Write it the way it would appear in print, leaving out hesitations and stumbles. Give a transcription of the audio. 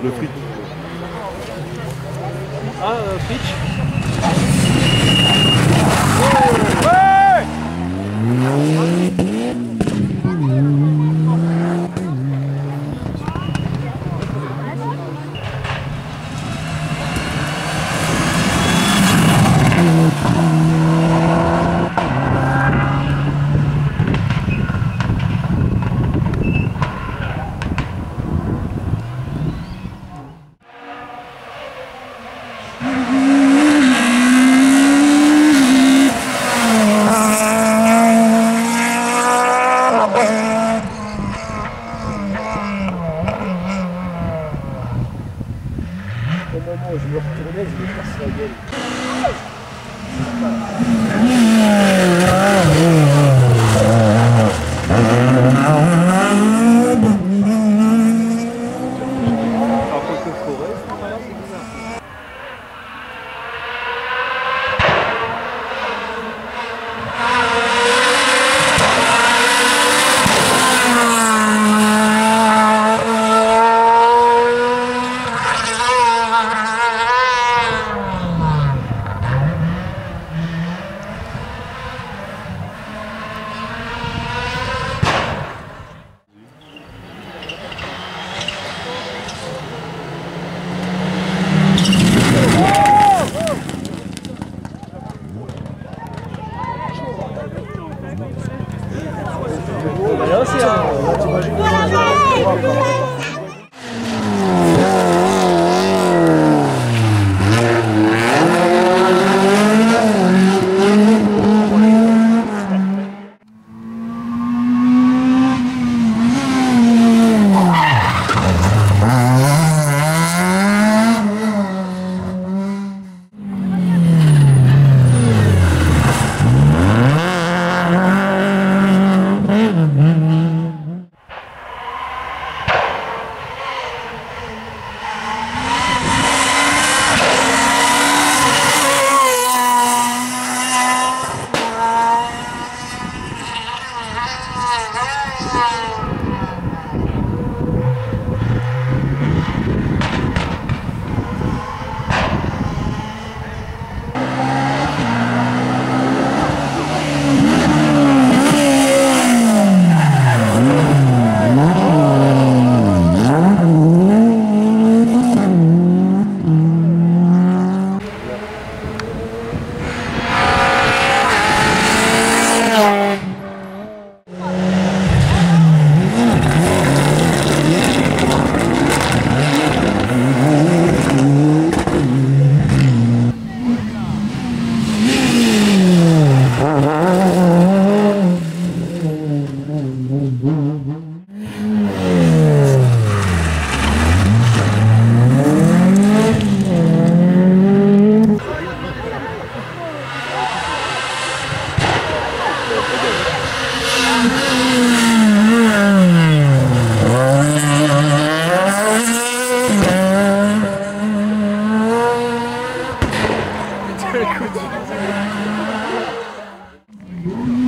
Le fritch. Ah, fritch. Ouais, je me retournais, je me casse la Good.